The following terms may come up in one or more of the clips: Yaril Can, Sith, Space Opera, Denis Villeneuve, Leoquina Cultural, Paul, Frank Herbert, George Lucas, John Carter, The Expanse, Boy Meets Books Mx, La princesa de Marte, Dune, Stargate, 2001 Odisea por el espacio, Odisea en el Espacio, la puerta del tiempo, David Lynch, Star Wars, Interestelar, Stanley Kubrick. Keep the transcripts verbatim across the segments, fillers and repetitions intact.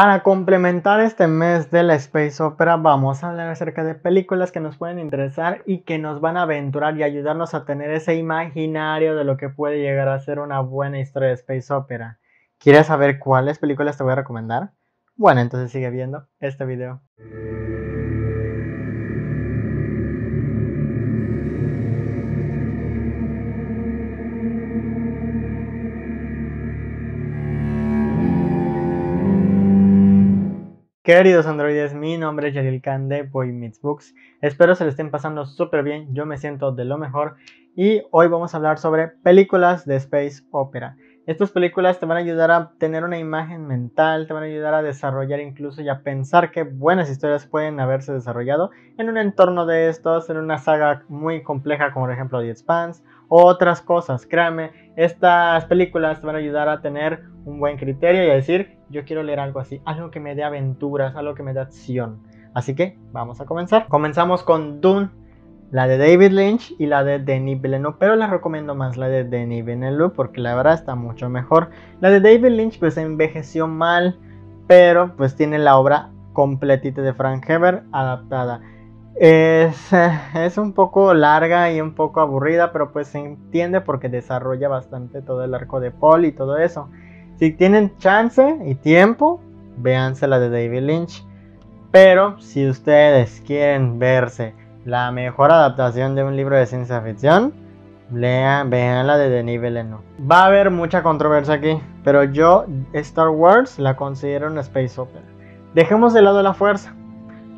Para complementar este mes de la Space Opera, vamos a hablar acerca de películas que nos pueden interesar y que nos van a aventurar y ayudarnos a tener ese imaginario de lo que puede llegar a ser una buena historia de Space Opera. ¿Quieres saber cuáles películas te voy a recomendar? Bueno, entonces sigue viendo este video. Queridos androides, mi nombre es Yaril Can de Boy Meets Books. Espero se le estén pasando súper bien, yo me siento de lo mejor. Y hoy vamos a hablar sobre películas de Space Opera. Estas películas te van a ayudar a tener una imagen mental, te van a ayudar a desarrollar incluso y a pensar que buenas historias pueden haberse desarrollado en un entorno de estos, en una saga muy compleja como por ejemplo The Expanse o otras cosas. Créanme, estas películas te van a ayudar a tener un buen criterio y a decir: yo quiero leer algo así, algo que me dé aventuras, algo que me dé acción. Así que vamos a comenzar. Comenzamos con Dune, la de David Lynch y la de Denis Villeneuve, pero les recomiendo más la de Denis Villeneuve porque la verdad está mucho mejor. La de David Lynch pues envejeció mal, pero pues tiene la obra completita de Frank Herbert adaptada. Es, es un poco larga y un poco aburrida, pero pues se entiende porque desarrolla bastante todo el arco de Paul y todo eso. Si tienen chance y tiempo, véanse la de David Lynch. Pero si ustedes quieren verse la mejor adaptación de un libro de ciencia ficción, lean, vean la de Denis Villeneuve. Va a haber mucha controversia aquí, pero yo Star Wars la considero una space opera. Dejemos de lado la fuerza,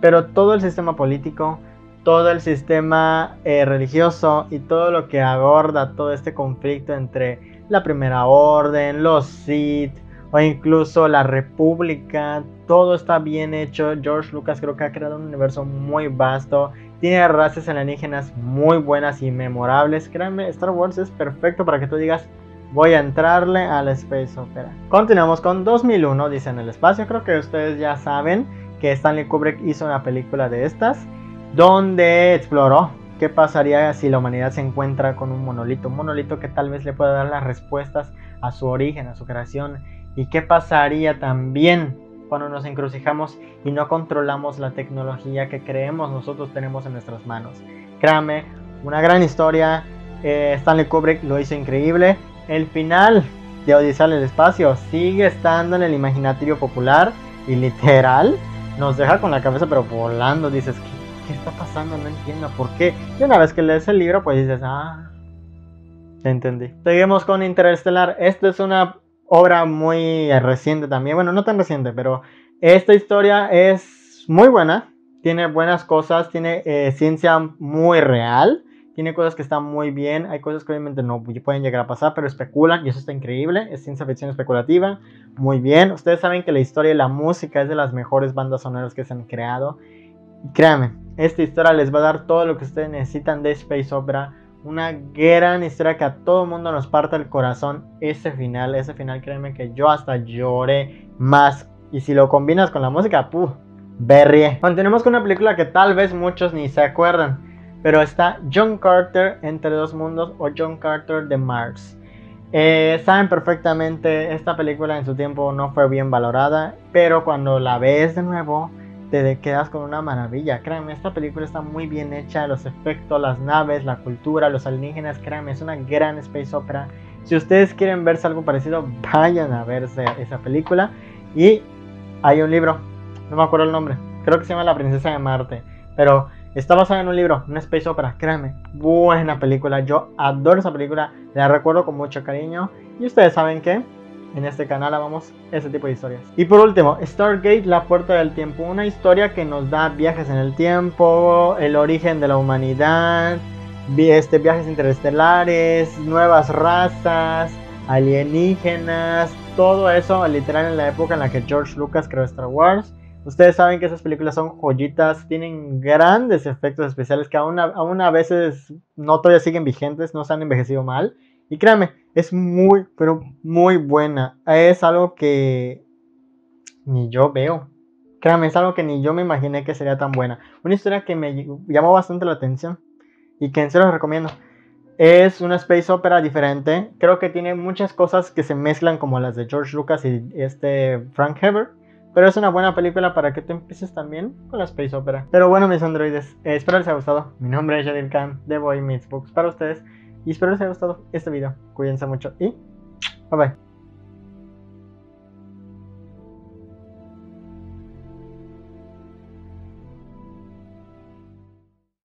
pero todo el sistema político, todo el sistema eh, religioso y todo lo que aborda todo este conflicto entre la Primera Orden, los Sith o incluso la República, todo está bien hecho. George Lucas creo que ha creado un universo muy vasto, tiene razas alienígenas muy buenas y memorables. Créanme, Star Wars es perfecto para que tú digas: voy a entrarle a la space opera. Continuamos con dos mil uno, Odisea en el Espacio. Creo que ustedes ya saben que Stanley Kubrick hizo una película de estas donde exploró qué pasaría si la humanidad se encuentra con un monolito, un monolito que tal vez le pueda dar las respuestas a su origen, a su creación, y qué pasaría también cuando nos encrucijamos y no controlamos la tecnología que creemos nosotros tenemos en nuestras manos. Créanme, una gran historia, eh, Stanley Kubrick lo hizo increíble. El final de Odisea en el Espacio sigue estando en el imaginario popular y literal nos deja con la cabeza pero volando. Dices que ¿qué está pasando? No entiendo por qué. Y una vez que lees el libro pues dices: ah, entendí. Seguimos con Interestelar. Esta es una obra muy reciente también. Bueno, no tan reciente, pero esta historia es muy buena. Tiene buenas cosas, tiene eh, ciencia muy real, tiene cosas que están muy bien, hay cosas que obviamente no pueden llegar a pasar, pero especulan y eso está increíble. Es ciencia ficción especulativa, muy bien. Ustedes saben que la historia y la música es de las mejores bandas sonoras que se han creado. Créanme, esta historia les va a dar todo lo que ustedes necesitan de space opera. Una gran historia que a todo mundo nos parte el corazón. Ese final, ese final, créanme que yo hasta lloré más. Y si lo combinas con la música, puh, berrie. Continuemos con una película que tal vez muchos ni se acuerdan, pero está John Carter Entre Dos Mundos o John Carter de Mars. Eh, saben perfectamente, esta película en su tiempo no fue bien valorada, pero cuando la ves de nuevo te quedas con una maravilla. Créanme, esta película está muy bien hecha, los efectos, las naves, la cultura, los alienígenas. Créanme, es una gran space opera. Si ustedes quieren verse algo parecido, vayan a verse esa película. Y hay un libro, no me acuerdo el nombre, creo que se llama La Princesa de Marte, pero está basada en un libro, una space opera. Créanme, buena película, yo adoro esa película, la recuerdo con mucho cariño. Y ustedes saben que en este canal amamos ese tipo de historias. Y por último, Stargate, la puerta del tiempo. Una historia que nos da viajes en el tiempo, el origen de la humanidad, este, viajes interestelares, nuevas razas, alienígenas, todo eso literal en la época en la que George Lucas creó Star Wars. Ustedes saben que esas películas son joyitas, tienen grandes efectos especiales que aún a, aún a veces no todavía siguen vigentes, no se han envejecido mal. Y créanme, es muy, pero muy buena. Es algo que ni yo veo. Créanme, es algo que ni yo me imaginé que sería tan buena. Una historia que me llamó bastante la atención y que en serio les recomiendo. Es una space opera diferente. Creo que tiene muchas cosas que se mezclan como las de George Lucas y este Frank Herbert, Pero es una buena película para que tú empieces también con la space opera. Pero bueno, mis androides, eh, espero les haya gustado. Mi nombre es Yaril Can de Boy Meets Books para ustedes. Y espero les haya gustado este video. Cuídense mucho y bye bye.